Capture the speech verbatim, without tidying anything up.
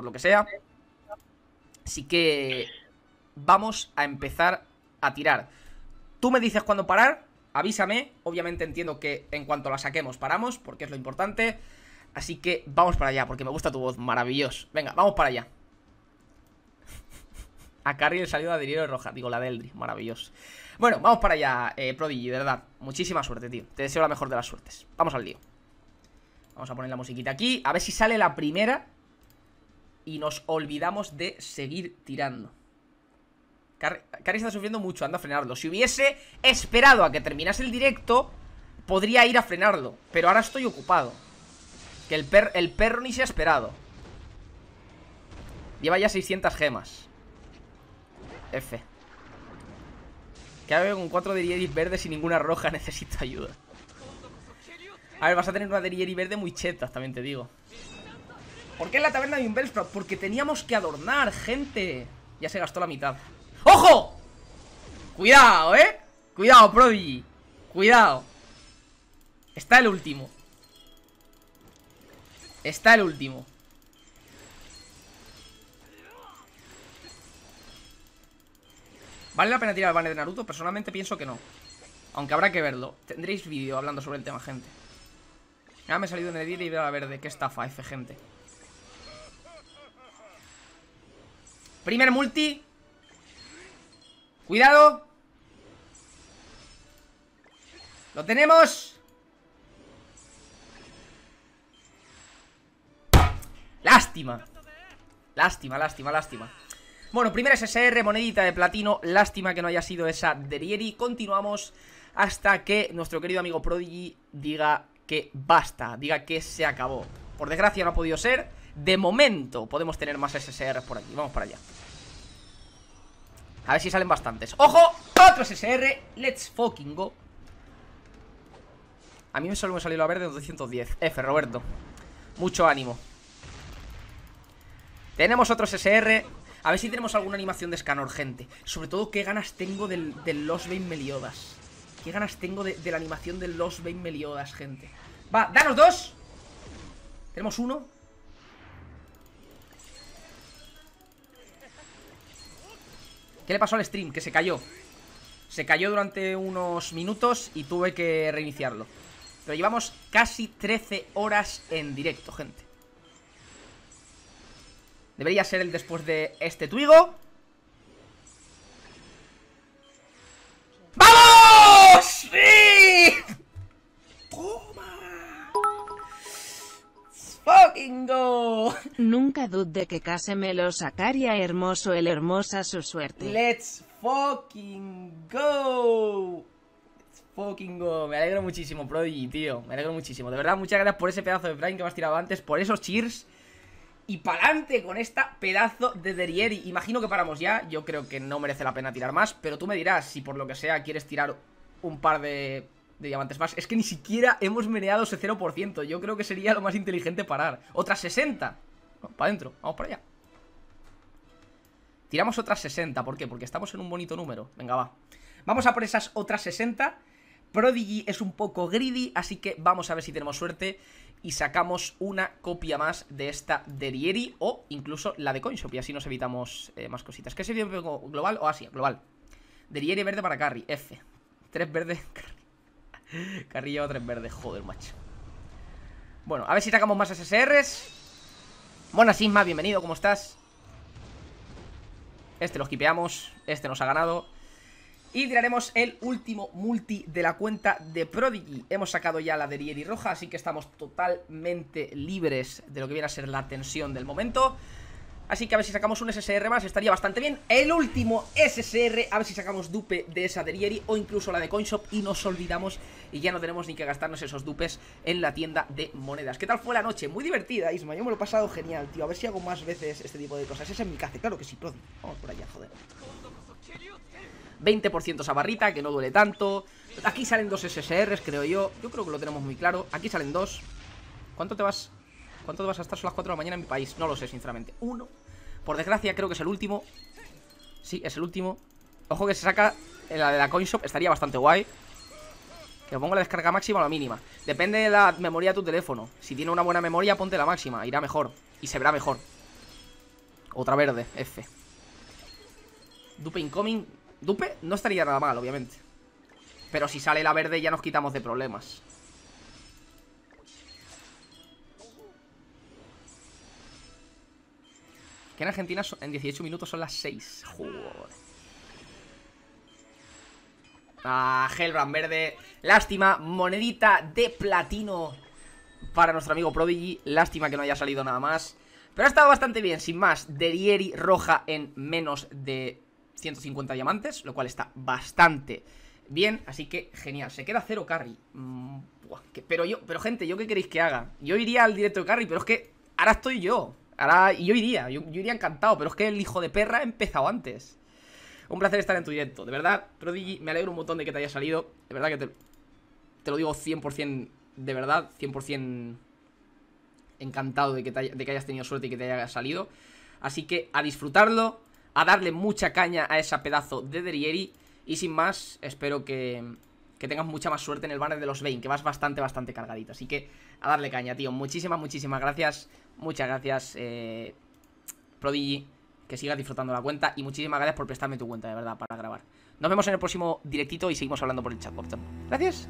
por lo que sea. Así que vamos a empezar a tirar. Tú me dices cuándo parar, avísame. Obviamente entiendo que en cuanto la saquemos paramos, porque es lo importante. Así que vamos para allá, porque me gusta tu voz, maravilloso. Venga, vamos para allá. A Carrie le salió la Derieri roja, digo la de Eldri, maravilloso. Bueno, vamos para allá, eh, Prodigy, de verdad. Muchísima suerte, tío, te deseo la mejor de las suertes. Vamos al lío. Vamos a poner la musiquita aquí, a ver si sale la primera y nos olvidamos de seguir tirando. Carrie está sufriendo mucho, anda a frenarlo. Si hubiese esperado a que terminase el directo, podría ir a frenarlo, pero ahora estoy ocupado. Que el, per el perro ni se ha esperado. Lleva ya seiscientas gemas. F. Que ahora veo con cuatro Derieri verdes y ninguna roja. Necesito ayuda. A ver, vas a tener una Derieri verde muy cheta, también te digo. ¿Por qué en la taberna de un Bellsprout? Porque teníamos que adornar, gente. Ya se gastó la mitad. ¡Ojo! Cuidado, ¿eh? Cuidado, Prodigy. Cuidado. Está el último. Está el último. ¿Vale la pena tirar el banner de Naruto? Personalmente pienso que no. Aunque habrá que verlo. Tendréis vídeo hablando sobre el tema, gente. Ya me he salido en el día y veo la verde. Qué estafa, F, gente. Primer multi. Cuidado. Lo tenemos. Lástima. Lástima, lástima, lástima. Bueno, primera S S R, monedita de platino. Lástima que no haya sido esa Derieri. Continuamos hasta que nuestro querido amigo Prodigy diga que basta, diga que se acabó. Por desgracia no ha podido ser. De momento podemos tener más S S R por aquí. Vamos para allá. A ver si salen bastantes. ¡Ojo! Otro S S R. Let's fucking go. A mí solo me salió la verde en doscientos diez. F, Roberto. Mucho ánimo. Tenemos otro S S R. A ver si tenemos alguna animación de Escanor, gente. Sobre todo, qué ganas tengo del, del Lost Bane Meliodas. Qué ganas tengo de, de la animación del Lost Bane Meliodas, gente. Va, danos dos. Tenemos uno. ¿Qué le pasó al stream? Que se cayó. Se cayó durante unos minutos y tuve que reiniciarlo. Pero llevamos casi trece horas en directo, gente. Debería ser el después de este Twigo. ¡Vamos! ¡Sí! ¡Toma! ¡Fucking go! Nunca dudé que Caseme lo sacaría hermoso el hermosa su suerte. ¡Let's fucking go! ¡Let's fucking go! Me alegro muchísimo, Prodigy, tío. Me alegro muchísimo. De verdad, muchas gracias por ese pedazo de Prime que me has tirado antes. Por esos cheers. Y pa'lante con esta pedazo de Derieri. Imagino que paramos ya. Yo creo que no merece la pena tirar más. Pero tú me dirás si por lo que sea quieres tirar un par de, de diamantes más. Es que ni siquiera hemos meneado ese cero por ciento. Yo creo que sería lo más inteligente parar. Otras sesenta. Bueno, para adentro. Vamos para allá. Tiramos otras sesenta. ¿Por qué? Porque estamos en un bonito número. Venga, va. Vamos a por esas otras sesenta. Prodigy es un poco greedy, así que vamos a ver si tenemos suerte y sacamos una copia más de esta Derieri o incluso la de Coinshop y así nos evitamos eh, más cositas. ¿Qué sería global o Asia? Global. Derieri verde para Carrie, F. Tres verdes, Carrie. Carrie lleva tres verdes, joder, macho. Bueno, a ver si sacamos más S S Rs. Buenas, Sisma, bienvenido, ¿cómo estás? Este lo skipeamos, este nos ha ganado. Y tiraremos el último multi de la cuenta de Prodigy. Hemos sacado ya la Derieri roja, así que estamos totalmente libres de lo que viene a ser la tensión del momento. Así que a ver si sacamos un S S R más, estaría bastante bien. El último S S R, a ver si sacamos dupe de esa Derieri o incluso la de Coinshop y nos olvidamos y ya no tenemos ni que gastarnos esos dupes en la tienda de monedas. ¿Qué tal fue la noche? Muy divertida, Isma, yo me lo he pasado genial, tío. A ver si hago más veces este tipo de cosas. Esa es mi casa, claro que sí, Prodigy. Vamos por allá, joder. veinte por ciento esa barrita, que no duele tanto. Aquí salen dos S S Rs, creo yo. Yo creo que lo tenemos muy claro. Aquí salen dos. ¿Cuánto te vas? ¿Cuánto te vas a estar? Son las cuatro de la mañana en mi país. No lo sé, sinceramente. Uno. Por desgracia, creo que es el último. Sí, es el último. Ojo que se saca la de la Coinshop. Estaría bastante guay. Que pongo la descarga máxima o la mínima. Depende de la memoria de tu teléfono. Si tiene una buena memoria, ponte la máxima. Irá mejor. Y se verá mejor. Otra verde, F. Dupe incoming. Dupe no estaría nada mal, obviamente. Pero si sale la verde ya nos quitamos de problemas. Que en Argentina en dieciocho minutos son las seis. Joder. Ah, Hellbrand verde. Lástima, monedita de platino para nuestro amigo Prodigy. Lástima que no haya salido nada más. Pero ha estado bastante bien, sin más. Derieri roja en menos de ciento cincuenta diamantes, lo cual está bastante bien, así que genial. Se queda cero carry. Mm, buah, que, pero yo, pero gente, ¿yo qué queréis que haga? Yo iría al directo de carry, pero es que ahora estoy yo. Ahora yo iría, yo, yo iría encantado, pero es que el hijo de perra ha empezado antes. Un placer estar en tu directo, de verdad, Prodigy, me alegro un montón de que te haya salido. De verdad que te, te lo digo cien por cien, de verdad, cien por cien encantado de que, te haya, de que hayas tenido suerte y que te haya salido. Así que a disfrutarlo, a darle mucha caña a esa pedazo de Derieri. Y sin más, espero que, que tengas mucha más suerte en el banner de los Vayne, que vas bastante, bastante cargadito. Así que a darle caña, tío, muchísimas, muchísimas gracias. Muchas gracias, eh, Prodigy. Que sigas disfrutando la cuenta y muchísimas gracias por prestarme tu cuenta, de verdad, para grabar. Nos vemos en el próximo directito y seguimos hablando por el chat. Gracias.